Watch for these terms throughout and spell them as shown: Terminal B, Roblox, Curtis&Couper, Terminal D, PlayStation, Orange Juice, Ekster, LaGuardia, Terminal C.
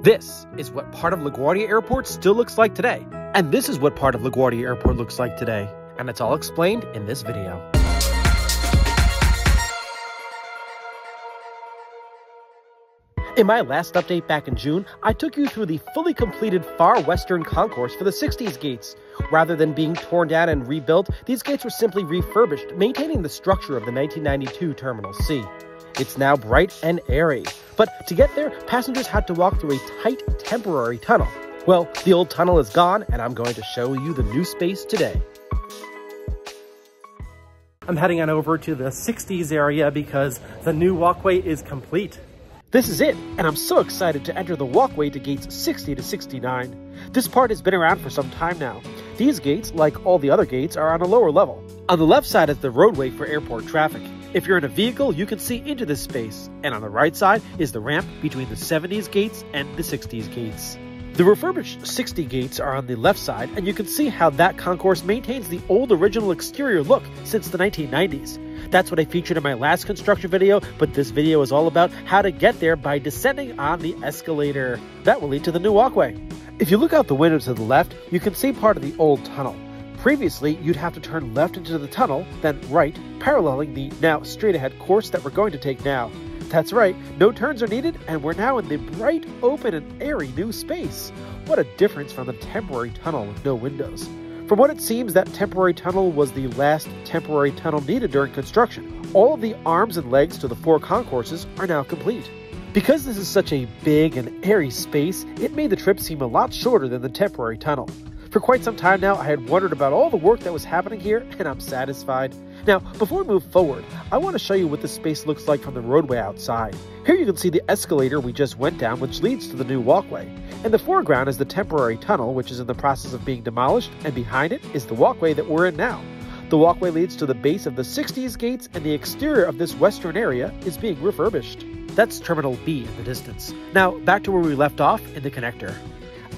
This is what part of LaGuardia Airport still looks like today. And this is what part of LaGuardia Airport looks like today. And it's all explained in this video. In my last update back in June, I took you through the fully completed far western concourse for the 60s gates. Rather than being torn down and rebuilt, these gates were simply refurbished, maintaining the structure of the 1992 Terminal C. It's now bright and airy, but to get there, passengers had to walk through a tight, temporary tunnel. Well, the old tunnel is gone, and I'm going to show you the new space today. I'm heading on over to the 60s area because the new walkway is complete. This is it, and I'm so excited to enter the walkway to gates 60 to 69. This part has been around for some time now. These gates, like all the other gates, are on a lower level. On the left side is the roadway for airport traffic. If you're in a vehicle, you can see into this space, and on the right side is the ramp between the 70s gates and the 60s gates. The refurbished 60 gates are on the left side, and you can see how that concourse maintains the old original exterior look since the 1990s. That's what I featured in my last construction video, but this video is all about how to get there by descending on the escalator. That will lead to the new walkway. If you look out the window to the left, you can see part of the old tunnel. Previously, you'd have to turn left into the tunnel, then right, paralleling the now straight-ahead course that we're going to take now. That's right, no turns are needed, and we're now in the bright, open, and airy new space. What a difference from the temporary tunnel with no windows. From what it seems, that temporary tunnel was the last temporary tunnel needed during construction. All of the arms and legs to the four concourses are now complete. Because this is such a big and airy space, it made the trip seem a lot shorter than the temporary tunnel. For quite some time now, I had wondered about all the work that was happening here, and I'm satisfied. Now, before we move forward, I want to show you what the space looks like from the roadway outside. Here you can see the escalator we just went down, which leads to the new walkway. In the foreground is the temporary tunnel, which is in the process of being demolished, and behind it is the walkway that we're in now. The walkway leads to the base of the 60s gates, and the exterior of this western area is being refurbished. That's Terminal B in the distance. Now, back to where we left off in the connector.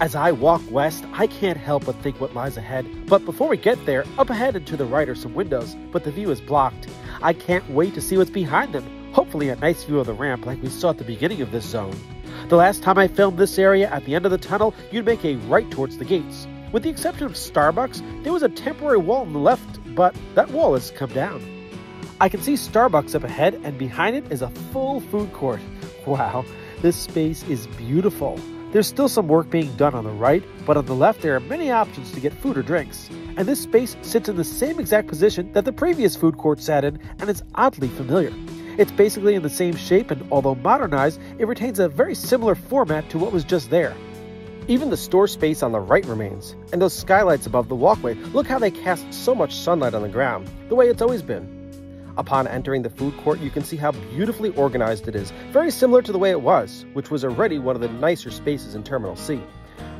As I walk west, I can't help but think what lies ahead. But before we get there, up ahead and to the right are some windows, but the view is blocked. I can't wait to see what's behind them. Hopefully a nice view of the ramp like we saw at the beginning of this zone. The last time I filmed this area at the end of the tunnel, you'd make a right towards the gates. With the exception of Starbucks, there was a temporary wall on the left, but that wall has come down. I can see Starbucks up ahead, and behind it is a full food court. Wow, this space is beautiful. There's still some work being done on the right, but on the left there are many options to get food or drinks. And this space sits in the same exact position that the previous food court sat in, and it's oddly familiar. It's basically in the same shape, and although modernized, it retains a very similar format to what was just there. Even the store space on the right remains, and those skylights above the walkway, look how they cast so much sunlight on the ground, the way it's always been. Upon entering the food court, you can see how beautifully organized it is, very similar to the way it was, which was already one of the nicer spaces in Terminal C.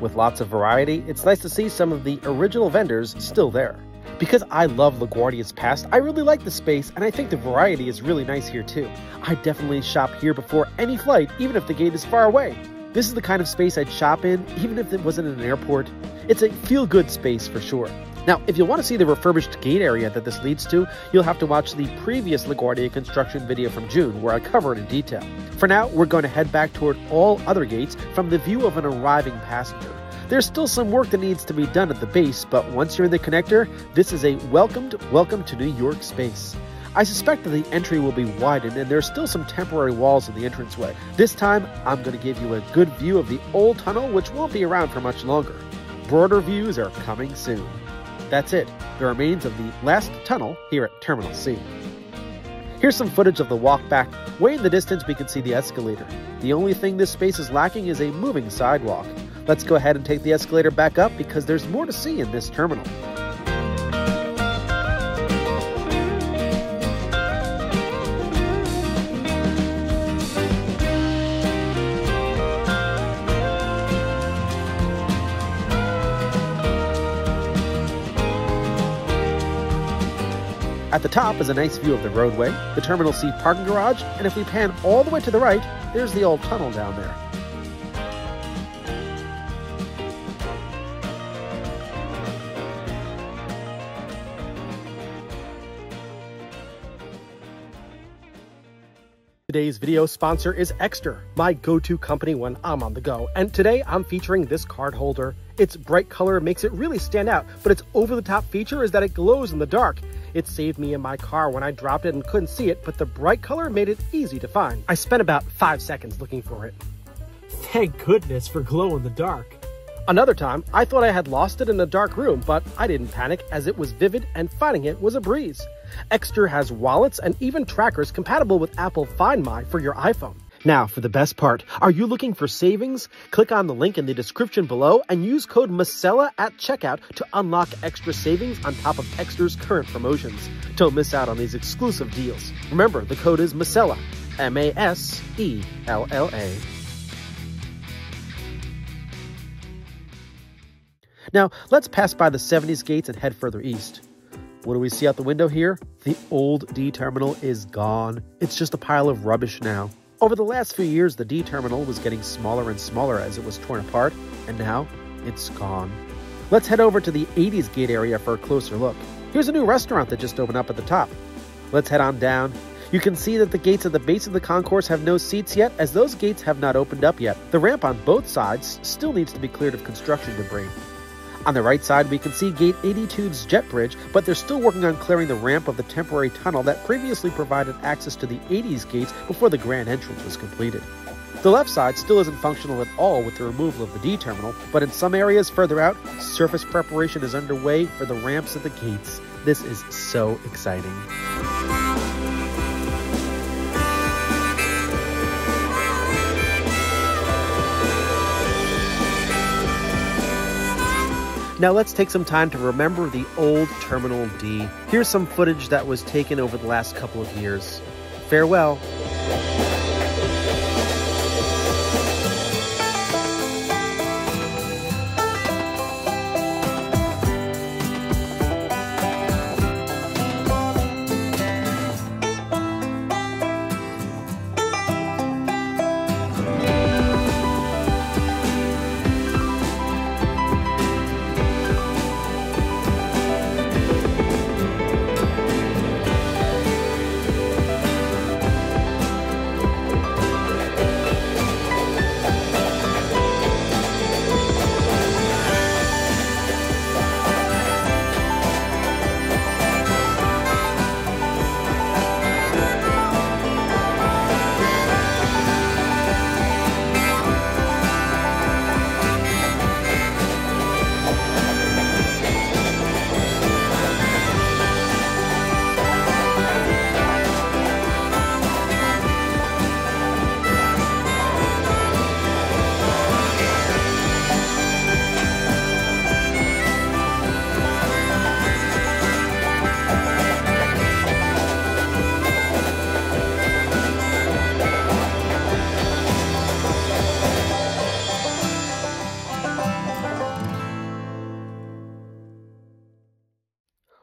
With lots of variety, it's nice to see some of the original vendors still there. Because I love LaGuardia's past, I really like the space, and I think the variety is really nice here too. I definitely shop here before any flight, even if the gate is far away. This is the kind of space I'd shop in, even if it wasn't an airport. It's a feel-good space for sure. Now, if you want to see the refurbished gate area that this leads to, you'll have to watch the previous LaGuardia construction video from June, where I cover it in detail. For now, we're going to head back toward all other gates from the view of an arriving passenger. There's still some work that needs to be done at the base, but once you're in the connector, this is a welcome to New York space. I suspect that the entry will be widened, and there's still some temporary walls in the entranceway. This time, I'm going to give you a good view of the old tunnel, which won't be around for much longer. Broader views are coming soon. That's it, the remains of the last tunnel here at Terminal C. Here's some footage of the walk back. Way in the distance, we can see the escalator. The only thing this space is lacking is a moving sidewalk. Let's go ahead and take the escalator back up because there's more to see in this terminal. At the top is a nice view of the roadway, the Terminal C parking garage, and if we pan all the way to the right, there's the old tunnel down there. Today's video sponsor is Ekster, my go-to company when I'm on the go. And today I'm featuring this card holder. Its bright color makes it really stand out, but its over-the-top feature is that it glows in the dark. It saved me in my car when I dropped it and couldn't see it, but the bright color made it easy to find. I spent about 5 seconds looking for it. Thank goodness for glow in the dark. Another time, I thought I had lost it in a dark room, but I didn't panic as it was vivid and finding it was a breeze. Ekster has wallets and even trackers compatible with Apple Find My for your iPhone. Now for the best part, are you looking for savings? Click on the link in the description below and use code MASELLA at checkout to unlock extra savings on top of Ekster's current promotions. Don't miss out on these exclusive deals. Remember, the code is MASELLA, M-A-S-E-L-L-A. Now, let's pass by the 70s gates and head further east. What do we see out the window here? The old D terminal is gone. It's just a pile of rubbish now. Over the last few years, the D terminal was getting smaller and smaller as it was torn apart, and now it's gone. Let's head over to the 80s gate area for a closer look. Here's a new restaurant that just opened up at the top. Let's head on down. You can see that the gates at the base of the concourse have no seats yet, as those gates have not opened up yet. The ramp on both sides still needs to be cleared of construction debris. On the right side, we can see Gate 82's jet bridge, but they're still working on clearing the ramp of the temporary tunnel that previously provided access to the 80s gates before the grand entrance was completed. The left side still isn't functional at all with the removal of the D terminal, but in some areas further out, surface preparation is underway for the ramps at the gates. This is so exciting. Now let's take some time to remember the old Terminal D. Here's some footage that was taken over the last couple of years. Farewell.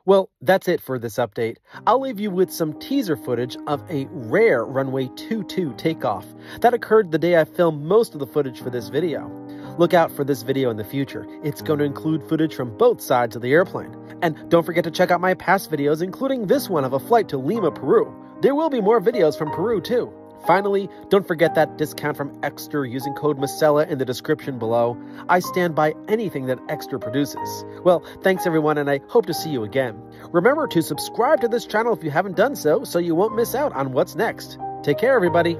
Well, that's it for this update. I'll leave you with some teaser footage of a rare runway 22 takeoff that occurred the day I filmed most of the footage for this video. Look out for this video in the future. It's going to include footage from both sides of the airplane. And don't forget to check out my past videos, including this one of a flight to Lima, Peru. There will be more videos from Peru too. Finally, don't forget that discount from Ekster using code MASELLA in the description below. I stand by anything that Ekster produces. Well, thanks everyone, and I hope to see you again. Remember to subscribe to this channel if you haven't done so, so you won't miss out on what's next. Take care, everybody.